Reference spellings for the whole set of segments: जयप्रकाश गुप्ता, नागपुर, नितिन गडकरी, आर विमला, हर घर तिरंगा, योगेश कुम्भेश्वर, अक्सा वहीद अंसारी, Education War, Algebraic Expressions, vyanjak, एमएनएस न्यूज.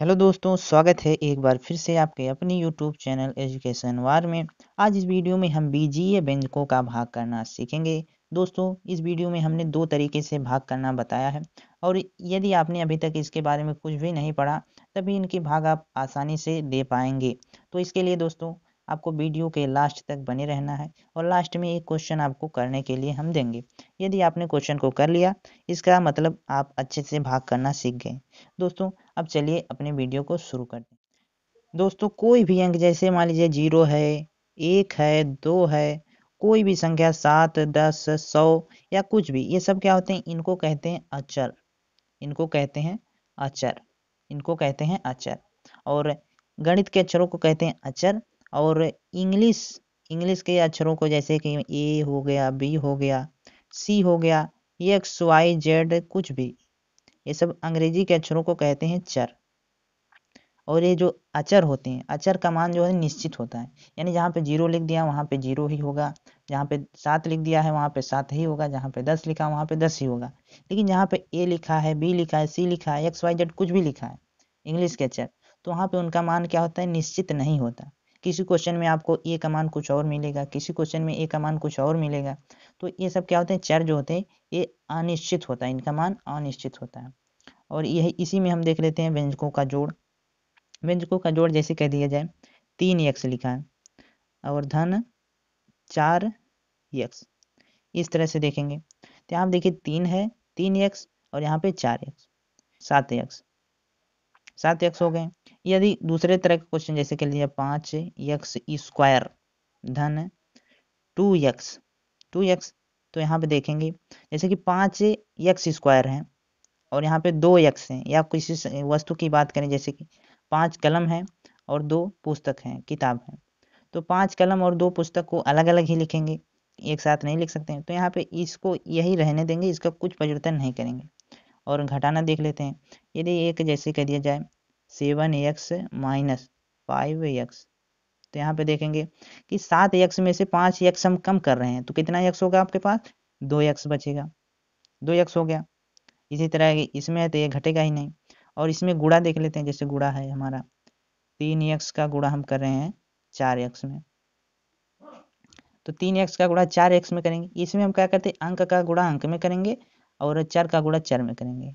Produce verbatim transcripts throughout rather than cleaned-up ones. Hello दोस्तों, स्वागत है एक बार फिर से आपके अपने यूट्यूब चैनल एजुकेशन वार में। आज इस वीडियो में हम बीजीय व्यंजकों का भाग करना सीखेंगे। दोस्तों, इस वीडियो में हमने दो तरीके से भाग करना बताया है, और यदि आपने अभी तक इसके बारे में कुछ भी नहीं पढ़ा तभी इनके भाग आप आसानी से दे पाएंगे। तो इसके लिए दोस्तों आपको वीडियो के लास्ट तक बने रहना है, और लास्ट में एक क्वेश्चन आपको करने के लिए हम देंगे। यदि आपने क्वेश्चन को कर लिया, इसका मतलब आप अच्छे से भाग करना सीख गए। दोस्तों, अब चलिए अपने वीडियो को शुरू करते हैं। दोस्तों, कोई भी अंक, जैसे मान लीजिए जीरो है, एक है, दो है, कोई भी संख्या सात, दस, सौ या कुछ भी, ये सब क्या होते हैं? इनको कहते हैं अचर। इनको कहते हैं अचर। इनको कहते हैं अचर और गणित के अक्षरों को कहते हैं अचर। और इंग्लिश इंग्लिश के अक्षरों को, जैसे कि ए हो गया, बी हो गया, सी हो गया, एक्स, वाई, जेड, कुछ भी, ये सब अंग्रेजी के अक्षरों को कहते हैं चर। और ये जो अचर होते हैं, अचर का मान जो है निश्चित होता है, यानी जहाँ पे जीरो लिख दिया वहाँ पे जीरो ही होगा, जहाँ पे सात लिख दिया है वहाँ पे सात ही होगा, जहाँ पे दस लिखा वहाँ पे दस ही होगा। लेकिन जहाँ पे ए लिखा है, बी लिखा है, सी लिखा है, एक्स, वाई, जेड कुछ भी लिखा है इंग्लिश के अचर, तो वहाँ पे उनका मान क्या होता है? निश्चित नहीं होता। किसी क्वेश्चन में आपको ए का मान कुछ और मिलेगा, किसी क्वेश्चन में ए का मान कुछ और मिलेगा। तो ये सब क्या होते हैं? चर जो होते हैं ये अनिश्चित होता है, इनका मान अनिश्चित होता है। और यही इसी में हम देख लेते हैं व्यंजकों का जोड़। व्यंजकों का जोड़ जैसे कह दिया जाए, तीन एक्स लिखा है और धन चार एक्स, इस तरह से देखेंगे तो आप देखिए तीन है, तीन एक्स, और यहाँ पे चार एक्स, सात एक्स, सात एक्स हो गए। यदि दूसरे तरह के क्वेश्चन, जैसे कह लीजिए पाँच एक्स स्क्वायर धन टू एक्स, टू एक्स, तो यहाँ पे देखेंगे जैसे कि पाँच एक्स स्क्वायर हैं और यहाँ पे दो एक्स हैं, या किसी वस्तु की बात करें, जैसे कि पाँच कलम हैं और दो पुस्तक हैं, किताब हैं, तो पाँच कलम और दो पुस्तक को अलग अलग ही लिखेंगे, एक साथ नहीं लिख सकते हैं। तो यहाँ पे इसको यही रहने देंगे, इसका कुछ परिवर्तन नहीं करेंगे। और घटाना देख लेते हैं। यदि एक, जैसे कह दिया जाए seven x minus five x, तो यहाँ पे देखेंगे कि सात एक्स में से पाँच एक्स हम कम कर रहे हैं, तो कितना एक्स होगा आपके पास? दो एक्स बचेगा, दो एक्स हो गया। इसी तरह इसमें है तो ये घटेगा ही नहीं। और इसमें गुणा देख लेते हैं। जैसे गुणा है हमारा तीन एक्स का गुणा हम कर रहे हैं चार एक्स में, तो तीन एक्स का गुणा चार एक्स में करेंगे। इसमें हम क्या करते हैं? अंक का गुणा अंक में करेंगे और चार का गुणा चार में करेंगे।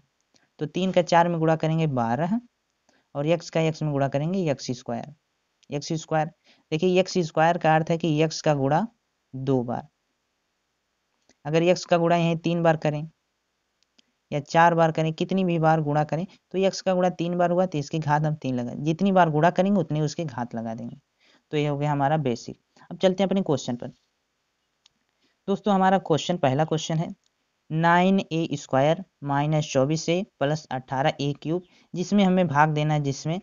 तो तीन का चार में गुणा करेंगे बारह, और एक्स का एक्स में गुणा करेंगे एक्स स्क्वायर। एक्स स्क्वायर देखिए, एक्स स्क्वायर का अर्थ है कि एक्स का गुणा दो बार। अगर एक्स का गुणा यही तीन बार करें या चार बार करें, कितनी भी बार गुणा करें, तो एक्स का गुणा तीन बार हुआ तो इसकी घात हम तीन लगा, जितनी बार गुणा करेंगे उतनी उसकी घात लगा देंगे। तो ये हो गया हमारा बेसिक। अब चलते हैं अपने क्वेश्चन पर। दोस्तों, हमारा क्वेश्चन, पहला क्वेश्चन है नाइन ए स्क्वायर माइनस चौबीस ए प्लस अट्ठारह ए क्यूब, जिसमें हमें भाग देना है, जिसमें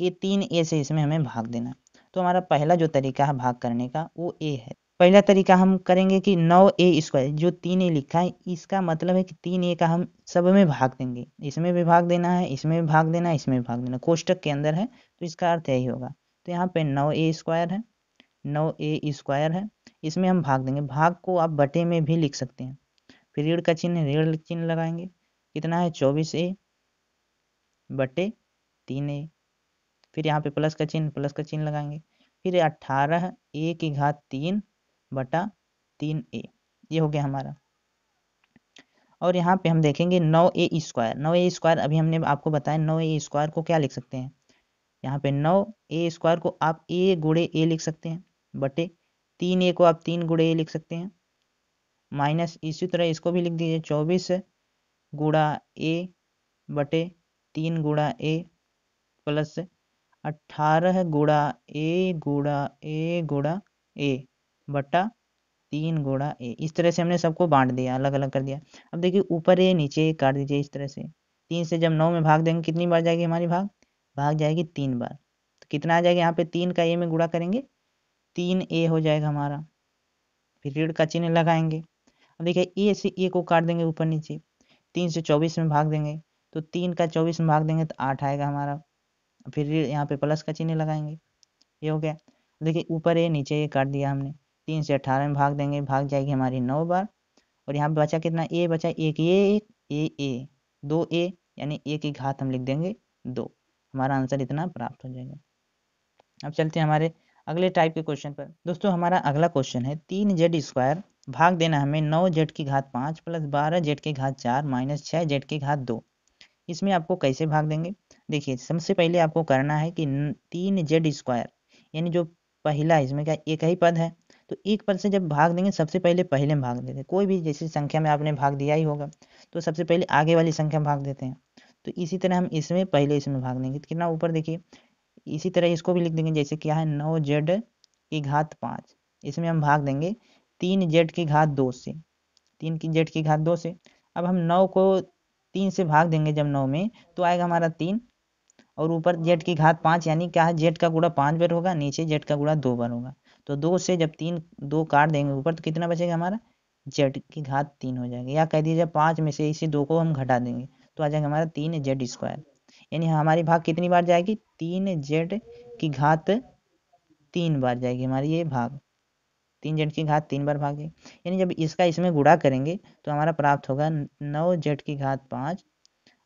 ये तीन ए से इसमें हमें भाग देना। तो हमारा पहला जो तरीका है भाग करने का वो ए है। पहला तरीका हम करेंगे कि नौ ए स्क्वायर, जो तीन ए लिखा है, इसका मतलब है कि तीन ए का हम सब में भाग देंगे, इसमें भी भाग देना है, इसमें भी भाग देना है, इसमें भी भाग देना, कोष्टक के अंदर है, तो इसका अर्थ यही होगा। तो यहाँ पे नौ ए स्क्वायर है, नौ ए स्क्वायर है, इसमें हम भाग देंगे। भाग को आप बटे में भी लिख सकते हैं, फिर ऋण का चिन्ह, ऋण चिन्ह लगाएंगे। कितना है? चौबीस ए बटे तीन ए, फिर यहाँ पे प्लस का चिन्ह, प्लस का चिन्ह लगाएंगे, फिर अट्ठारह ए की घात तीन बटा तीन ए, ये हो गया हमारा। और यहाँ पे हम देखेंगे नौ ए स्क्वायर, नौ ए स्क्वायर अभी हमने आपको बताया, नौ ए स्क्वायर को क्या लिख सकते हैं? यहाँ पे नौ ए स्क्वायर को आप ए गुड़े ए लिख सकते हैं, बटे तीन ए को आप तीन गुड़े ए लिख सकते हैं, माइनस, इसी तरह इसको भी लिख दीजिए, चौबीस गुणा ए बटे तीन गुणा ए प्लस अट्ठारह गुणा ए गुणा ए गुणा ए बटा तीन गुणा ए। इस तरह से हमने सबको बांट दिया, अलग अलग कर दिया। अब देखिए ऊपर ए नीचे ए काट दीजिए इस तरह से। तीन से जब नौ में भाग देंगे, कितनी बार जाएगी हमारी भाग? भाग जाएगी तीन बार। तो कितना आ जाएगा? यहाँ पे तीन का ए में गुणा करेंगे, तीन ए हो जाएगा हमारा, फिर ऋण का चिन्ह लगाएंगे। अब देखिए ए से ए को काट देंगे ऊपर नीचे, तीन से चौबीस में भाग देंगे, तो तीन का चौबीस में भाग देंगे तो आठ आएगा हमारा, फिर यहाँ पे प्लस का चिन्ह लगाएंगे, ये हो गया। देखिए ऊपर ए नीचे ए काट दिया हमने, तीन से अठारह में भाग देंगे, भाग जाएगी हमारी नौ बार। और यहाँ पे बचा कितना? ए बचा एक ए, एक ए ए, दो ए, यानी ए की घात हम लिख देंगे दो। हमारा आंसर इतना प्राप्त हो जाएगा। अब चलते हैं हमारे अगले टाइप के क्वेश्चन पर। दोस्तों हमारा अगला क्वेश्चन है तीन जेड स्क्वायर भाग देना हमें नौ जेड की घात पाँच प्लस बारह जेड की घात चार माइनस छः जेड की घात दो। इसमें आपको कैसे भाग देंगे? देखिए सबसे पहले आपको करना है कि तीन जेड स्क्वायर यानी जो पहला इसमें क्या एक ही पद है, तो एक पद से जब भाग देंगे सबसे पहले पहले में भाग देते हैं। कोई भी जैसी संख्या में आपने भाग दिया ही होगा तो सबसे पहले आगे वाली संख्या में भाग देते हैं। तो इसी तरह हम इसमें पहले इसमें भाग देंगे। कितना ऊपर देखिए, इसी तरह इसको भी लिख देंगे जैसे क्या है नौ जेड की घात पाँच, इसमें हम भाग देंगे तीन जेड की घात दो से, तीन की जेड की घात दो से। अब हम नौ को तीन से भाग देंगे, जब नौ में तो आएगा हमारा तीन और ऊपर जेड की घात पाँच यानी क्या है जेड का गुणा पाँच बार होगा, नीचे जेड का गुणा दो बार होगा। तो दो से जब तीन दो काट देंगे ऊपर तो कितना बचेगा हमारा जेड की घात तीन हो जाएगा, या कह दीजिए पाँच में से इसी दो को हम घटा देंगे तो आ जाएगा हमारा तीन जेड स्क्वायर। यानी हमारी भाग कितनी बार जाएगी, तीन जेड की घात तीन बार जाएगी हमारी ये भाग, तीन जेड की घात तीन बार भाग। यानी जब इसका इसमें गुणा करेंगे तो हमारा प्राप्त होगा नौ जेड की घात पाँच।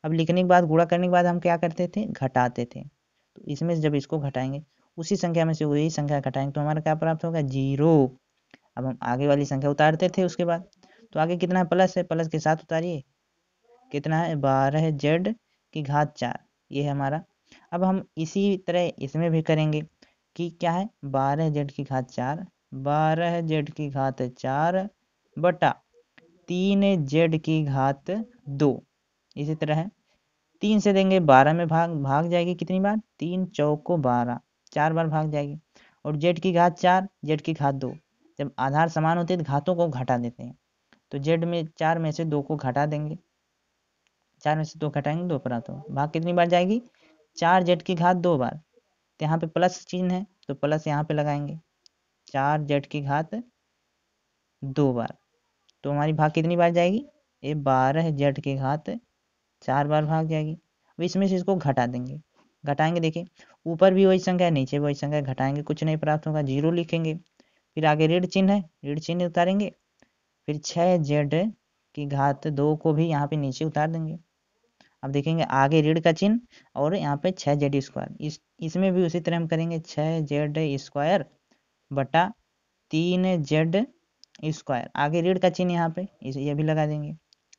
अब लिखने के बाद गुणा करने के बाद हम क्या करते थे घटाते थे, तो इसमें जब इसको घटाएंगे उसी संख्या में से वही संख्या घटाएंगे तो हमारा क्या प्राप्त होगा जीरो। अब हम आगे वाली संख्या उतारते थे उसके बाद, तो आगे कितना है प्लस है, प्लस के साथ उतारिए कितना है बारह जेड की घात चार, ये है हमारा। अब हम इसी तरह इसमें भी करेंगे कि क्या है बारह जेड की घात चार, बारह जेड की घात चार बटा तीन जेड की घात दो। इसी तरह है तीन से देंगे बारह में भाग, भाग जाएगी कितनी बार तीन चौक को बारह, चार बार भाग जाएगी। और जेड की घात चार जेड की घात दो, जब आधार समान होते हैं तो घातों को घटा देते हैं, तो जेड में चार में से दो को घटा देंगे, चार में से दो घटाएंगे दो प्राप्त होगा। भाग कितनी बार जाएगी चार जेड की घात दो बार, तो यहाँ पे प्लस चिन्ह है तो प्लस यहाँ पे लगाएंगे चार जेड की घात दो बार। तो हमारी भाग कितनी बार जाएगी ये बारह जेड की घात चार बार भाग जाएगी। अब इसमें से इसको घटा देंगे, घटाएंगे देखिए ऊपर भी वही संख्या नीचे भी वही संख्या, घटाएंगे कुछ नहीं प्राप्त होगा जीरो लिखेंगे। फिर आगे ऋण चिन्ह है, ऋण चिन्ह उतारेंगे, फिर छः जेड की घात दो को भी यहाँ पे नीचे उतार देंगे। अब देखेंगे आगे ऋण का चिन्ह और यहाँ पे छः जेड स्क्वायर, इस इसमें भी उसी तरह हम करेंगे छः जेड स्क्वायर बटा तीन जेड स्क्वायर, आगे ऋण का चिन्ह यहाँ पे इस ये भी लगा देंगे।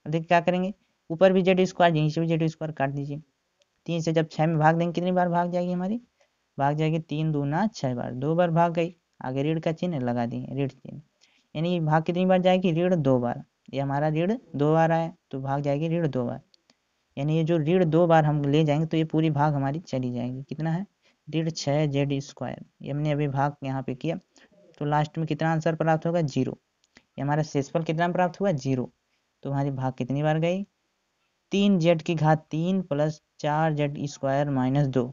अब देखिए क्या करेंगे ऊपर भी जेड स्क्वायर नीचे भी जेड स्क्वायर काट दीजिए, तीन से जब छः में भाग देंगे कितनी बार भाग जाएगी हमारी, भाग जाएगी तीन दूना छः बार, दो बार भाग गई। आगे ऋण का चिन्ह लगा देंगे ऋण चिन्ह, यानी भाग कितनी बार जाएगी ऋण दो बार, ये हमारा ऋण दो बार आया तो भाग जाएगी ऋण दो बार। यानी ये जो ऋण दो बार हम ले जाएंगे तो ये पूरी भाग हमारी चली जाएगी। कितना है ऋण छः जेड स्क्वायर, ये हमने अभी भाग यहाँ पे किया तो लास्ट में कितना आंसर प्राप्त होगा जीरो, ये हमारा शेषफल कितना प्राप्त हुआ जीरो। तो हमारी भाग कितनी बार गई तीन जेड की घात तीन प्लस चार जेड स्क्वायर माइनस दो।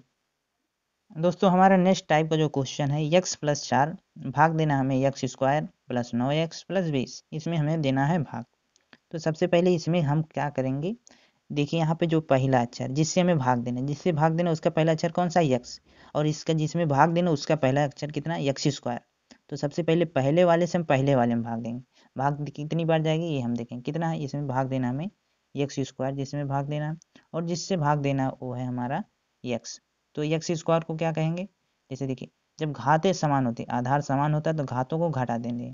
दोस्तों हमारा नेक्स्ट टाइप का जो क्वेश्चन है एक्स प्लस चार भाग देना हमें एक्स स्क्वायर प्लस नौ एक्स प्लस बीस, इसमें हमें देना है भाग। तो सबसे पहले इसमें हम क्या करेंगे देखिए यहाँ पे जो पहला अक्षर जिससे हमें भाग देना है, जिससे भाग देना उसका पहला अक्षर कौन सा एक्स, और इसका जिसमें भाग देना उसका पहला अक्षर कितना एक्स स्क्वायर। तो सबसे पहले पहले वाले से हम पहले वाले में भाग देंगे, भाग कितनी बार जाएगी ये हम देखेंगे कितना है, इसमें भाग देना हमें एक्स स्क्वायर जिसमें भाग देना, और जिससे भाग देना वो है हमारा एक्स। तो एक्स स्क्वायर को क्या कहेंगे, जैसे देखिए जब घातें समान होती आधार समान होता है तो घातों को घटा देंगे।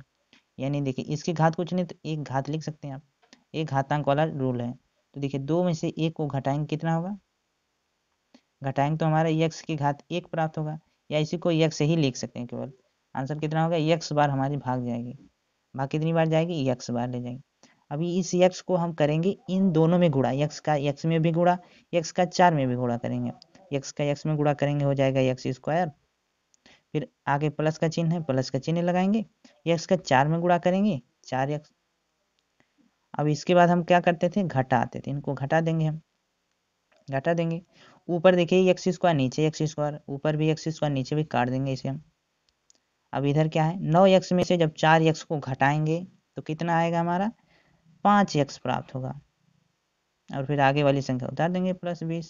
यानी देखिए इसकी घात कुछ नहीं तो एक घात लिख सकते हैं आप, एक घातांक वाला रूल है। तो देखिए दो में से एक को घटाएंगे कितना होगा, घटाएंगे तो हमारा एक्स की घात एक प्राप्त होगा, या इसी को एक्स ही लिख सकते हैं केवल। आंसर कितना होगा एक्स बार हमारी भाग जाएगी, भाग कितनी बार जाएगी एक्स बार ले जाएगी। अभी इस एक्स को हम करेंगे इन दोनों में गुणा, एक्स का एक्स में भी गुणा, एक्स का चार में भी गुणा करेंगे, एक्स का एक्स में गुणा करेंगे हो जाएगा एक्स स्क्वायर। फिर आगे प्लस का चिन्ह है, प्लस का चिन्ह लगाएंगे, एक्स का चार में गुणा करेंगे चार एक्स। अब इसके बाद हम क्या करते थे घटाते थे, इनको घटा देंगे हम, घटा देंगे ऊपर देखिए एक्स स्क्वायर नीचे एक्स स्क्वायर, ऊपर भी एक्स स्क्वायर नीचे भी काट देंगे इसे हम। अब इधर क्या है नौ एक्स में से जब चार एक्स को घटाएंगे तो कितना आएगा हमारा पाँच एक्स प्राप्त होगा, और फिर आगे वाली संख्या उतार देंगे प्लस बीस,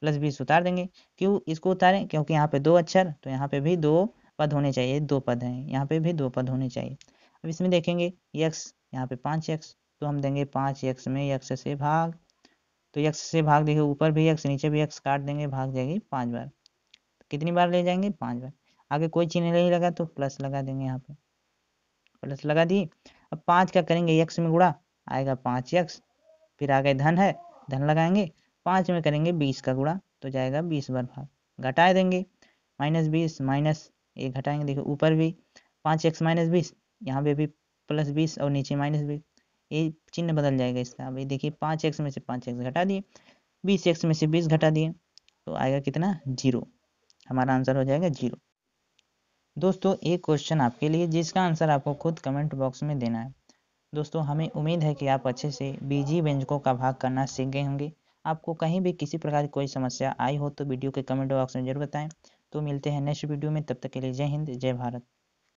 प्लस बीस उतार देंगे। क्यों इसको उतारें क्योंकि यहाँ पे दो अक्षर तो यहाँ पे भी दो पद होने चाहिए, दो पद हैं यहाँ पे भी दो पद होने चाहिए। अब इसमें देखेंगे एक्स यहाँ पे पाँच एक्स, तो हम देंगे पाँच एक्स में एक्स से भाग, तो एक्स से भाग देंगे, ऊपर भी एक्स नीचे भी एक्स काट देंगे, भाग जाएगी पाँच बार। तो कितनी बार ले जाएंगे? पाँच बार। आगे कोई चिन्ह नहीं लगा तो प्लस लगा देंगे, यहाँ पे प्लस लगा दी। अब पाँच का करेंगे एक्स में गुणा, आएगा पाँच एक्स। फिर आ गए धन है, धन लगाएंगे, पाँच में करेंगे बीस का गुणा तो जाएगा बीस बार भाग। घटा देंगे माइनस बीस माइनस ये घटाएंगे, देखिए ऊपर भी पाँच एक्स माइनस बीस, यहाँ पे भी प्लस बीस और नीचे माइनस बीस, ये चिन्ह बदल जाएगा इसका। अब ये देखिए पाँच एक्स में से पाँच एक्स घटा दिए, बीस एक्स में से बीस घटा दिए तो आएगा कितना? जीरो। हमारा आंसर हो जाएगा जीरो। दोस्तों एक क्वेश्चन आपके लिए जिसका आंसर आपको खुद कमेंट बॉक्स में देना है। दोस्तों हमें उम्मीद है कि आप अच्छे से बीजी व्यंजकों का भाग करना सीख गए होंगे। आपको कहीं भी किसी प्रकार की कोई समस्या आई हो तो वीडियो के कमेंट बॉक्स में जरूर बताएं। तो मिलते हैं नेक्स्ट वीडियो में, तब तक के लिए जय हिंद जय भारत।